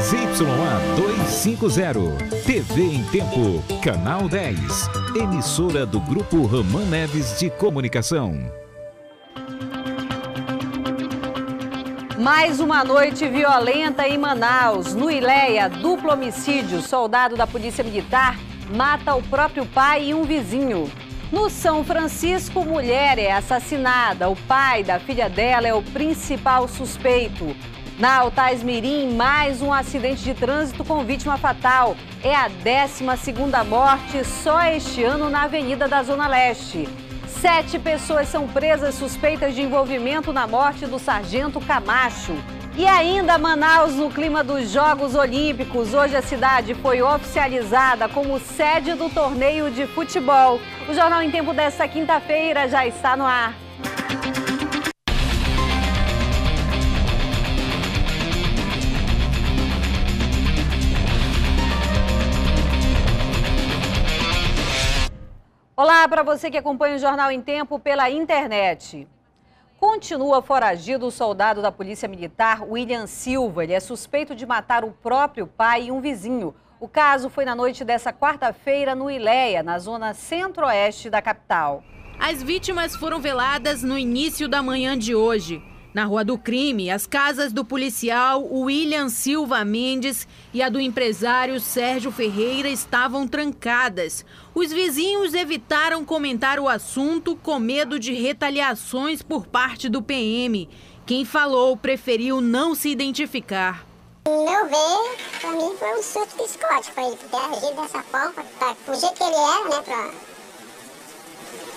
ZYA 250 TV em Tempo, Canal 10, emissora do Grupo Ramã Neves de Comunicação. Mais uma noite violenta em Manaus. No Ileia, duplo homicídio. Soldado da Polícia Militar mata o próprio pai e um vizinho. No São Francisco, mulher é assassinada. O pai da filha dela é o principal suspeito. Na Altais Mirim, mais um acidente de trânsito com vítima fatal. É a 12ª morte só este ano na Avenida da Zona Leste. 7 pessoas são presas suspeitas de envolvimento na morte do Sargento Camacho. E ainda Manaus no clima dos Jogos Olímpicos. Hoje a cidade foi oficializada como sede do torneio de futebol. O Jornal em Tempo desta quinta-feira já está no ar. Olá para você que acompanha o Jornal em Tempo pela internet. Continua foragido o soldado da Polícia Militar, William Silva. Ele é suspeito de matar o próprio pai e um vizinho. O caso foi na noite dessa quarta-feira no Ileia, na zona centro-oeste da capital. As vítimas foram veladas no início da manhã de hoje. Na rua do crime, as casas do policial William Silva Mendes e a do empresário Sérgio Ferreira estavam trancadas. Os vizinhos evitaram comentar o assunto com medo de retaliações por parte do PM. Quem falou preferiu não se identificar. Não veio, pra mim foi um surto psicótico, ele ter agido dessa forma, o jeito que ele era, né?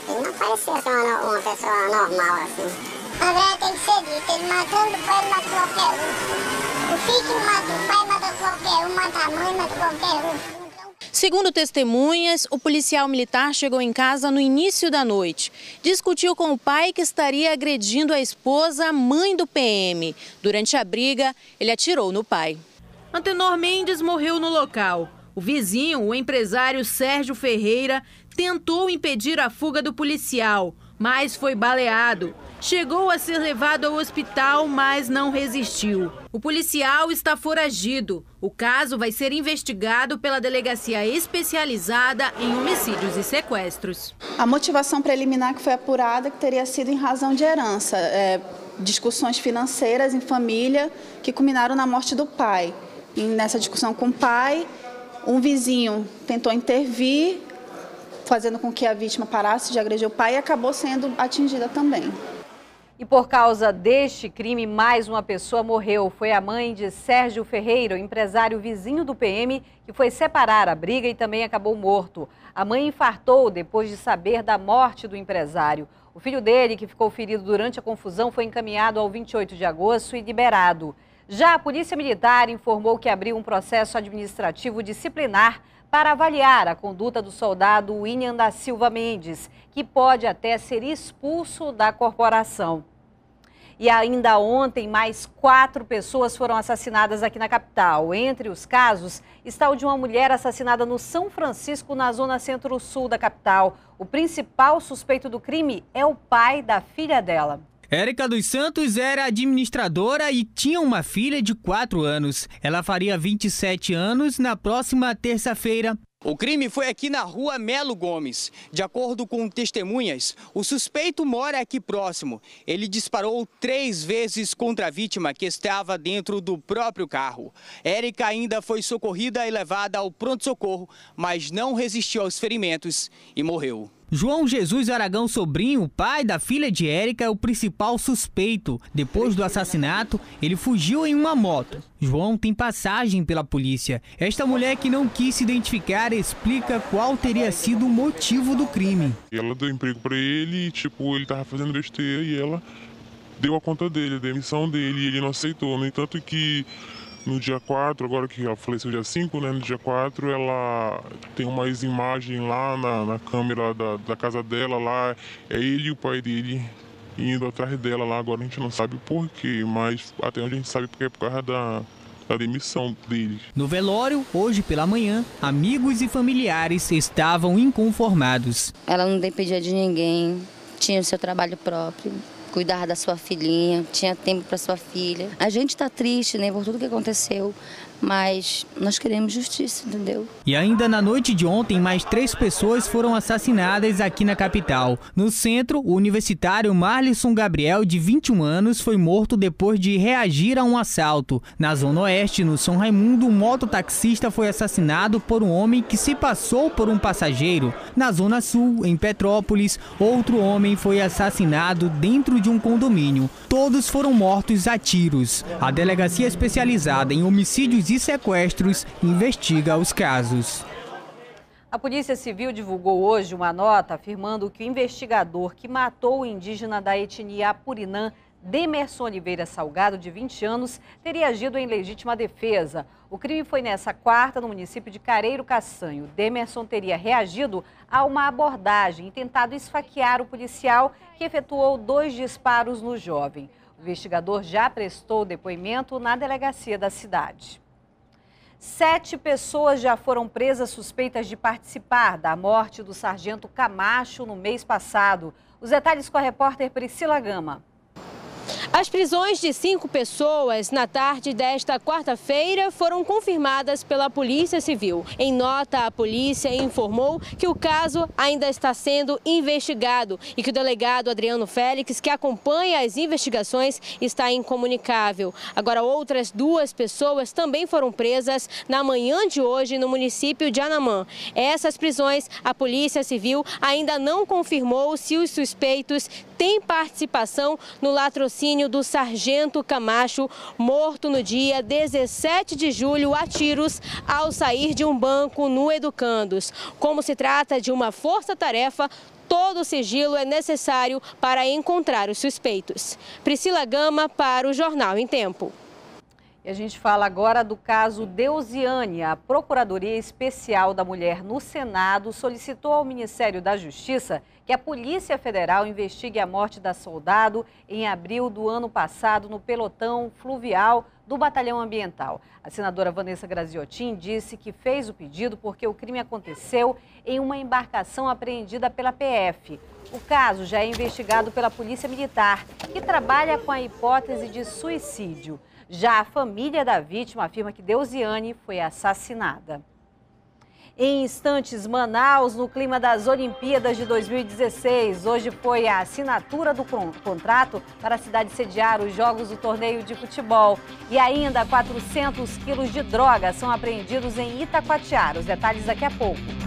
Ele não parecia uma pessoa normal assim. André tem que ser dito, ele matando o pai, ele mata qualquer um. O filho mata o pai, mata qualquer um, mata a mãe, mata qualquer um. Então... Segundo testemunhas, o policial militar chegou em casa no início da noite. Discutiu com o pai que estaria agredindo a esposa, a mãe do PM. Durante a briga, ele atirou no pai. Antenor Mendes morreu no local. O vizinho, o empresário Sérgio Ferreira, tentou impedir a fuga do policial, mas foi baleado. Chegou a ser levado ao hospital, mas não resistiu. O policial está foragido. O caso vai ser investigado pela Delegacia Especializada em Homicídios e Sequestros. A motivação preliminar que foi apurada que teria sido em razão de herança, discussões financeiras em família que culminaram na morte do pai. E nessa discussão com o pai, um vizinho tentou intervir, fazendo com que a vítima parasse de agredir o pai e acabou sendo atingida também. E por causa deste crime, mais uma pessoa morreu. Foi a mãe de Sérgio Ferreira, o empresário vizinho do PM, que foi separar a briga e também acabou morto. A mãe infartou depois de saber da morte do empresário. O filho dele, que ficou ferido durante a confusão, foi encaminhado ao 28 de agosto e liberado. Já a Polícia Militar informou que abriu um processo administrativo disciplinar para avaliar a conduta do soldado William da Silva Mendes, que pode até ser expulso da corporação. E ainda ontem, mais 4 pessoas foram assassinadas aqui na capital. Entre os casos, está o de uma mulher assassinada no São Francisco, na zona centro-sul da capital. O principal suspeito do crime é o pai da filha dela. Érica dos Santos era administradora e tinha uma filha de 4 anos. Ela faria 27 anos na próxima terça-feira. O crime foi aqui na rua Melo Gomes. De acordo com testemunhas, o suspeito mora aqui próximo. Ele disparou 3 vezes contra a vítima, que estava dentro do próprio carro. Érica ainda foi socorrida e levada ao pronto-socorro, mas não resistiu aos ferimentos e morreu. João Jesus Aragão Sobrinho, pai da filha de Érica, é o principal suspeito. Depois do assassinato, ele fugiu em uma moto. João tem passagem pela polícia. Esta mulher, que não quis se identificar, explica qual teria sido o motivo do crime. Ela deu emprego para ele, ele tava fazendo besteira e ela deu a conta dele, deu a missão dele e ele não aceitou. No entanto que... No dia 4, agora que ela faleceu dia 5, né? No dia 4 ela tem umas imagens lá na câmera da casa dela, lá é ele e o pai dele indo atrás dela lá. Agora a gente não sabe o porquê, mas até onde a gente sabe porque é por causa da demissão dele. No velório, hoje pela manhã, amigos e familiares estavam inconformados. Ela não dependia de ninguém, tinha o seu trabalho próprio, cuidava da sua filhinha, tinha tempo para sua filha. A gente está triste, né, por tudo que aconteceu, mas nós queremos justiça, entendeu? E ainda na noite de ontem, mais 3 pessoas foram assassinadas aqui na capital. No centro, o universitário Marlison Gabriel, de 21 anos, foi morto depois de reagir a um assalto. Na zona oeste, no São Raimundo, um mototaxista foi assassinado por um homem que se passou por um passageiro. Na zona sul, em Petrópolis, outro homem foi assassinado dentro de um condomínio. Todos foram mortos a tiros. A delegacia especializada em homicídios e sequestros investiga os casos. A Polícia Civil divulgou hoje uma nota afirmando que o investigador que matou o indígena da etnia Apurinã, Demerson Oliveira Salgado, de 20 anos, teria agido em legítima defesa. O crime foi nessa quarta, no município de Careiro, Castanho. Demerson teria reagido a uma abordagem e tentado esfaquear o policial, que efetuou 2 disparos no jovem. O investigador já prestou depoimento na delegacia da cidade. 7 pessoas já foram presas suspeitas de participar da morte do sargento Camacho no mês passado. Os detalhes com a repórter Priscila Gama. As prisões de 5 pessoas na tarde desta quarta-feira foram confirmadas pela Polícia Civil. Em nota, a polícia informou que o caso ainda está sendo investigado e que o delegado Adriano Félix, que acompanha as investigações, está incomunicável. Agora, outras 2 pessoas também foram presas na manhã de hoje no município de Anamã. Essas prisões, a Polícia Civil ainda não confirmou se os suspeitos têm participação no latrocínio do sargento Camacho, morto no dia 17 de julho a tiros ao sair de um banco no Educandos. Como se trata de uma força-tarefa, todo o sigilo é necessário para encontrar os suspeitos. Priscila Gama para o Jornal em Tempo. E a gente fala agora do caso Deusiane. A Procuradoria Especial da Mulher no Senado solicitou ao Ministério da Justiça que a Polícia Federal investigue a morte da soldado em abril do ano passado no pelotão fluvial do Batalhão Ambiental. A senadora Vanessa Graziotin disse que fez o pedido porque o crime aconteceu em uma embarcação apreendida pela PF. O caso já é investigado pela Polícia Militar, que trabalha com a hipótese de suicídio. Já a família da vítima afirma que Deusiane foi assassinada. Em instantes, Manaus, no clima das Olimpíadas de 2016. Hoje foi a assinatura do contrato para a cidade sediar os jogos do torneio de futebol. E ainda 400 quilos de droga são apreendidos em Itacoatiara. Os detalhes daqui a pouco.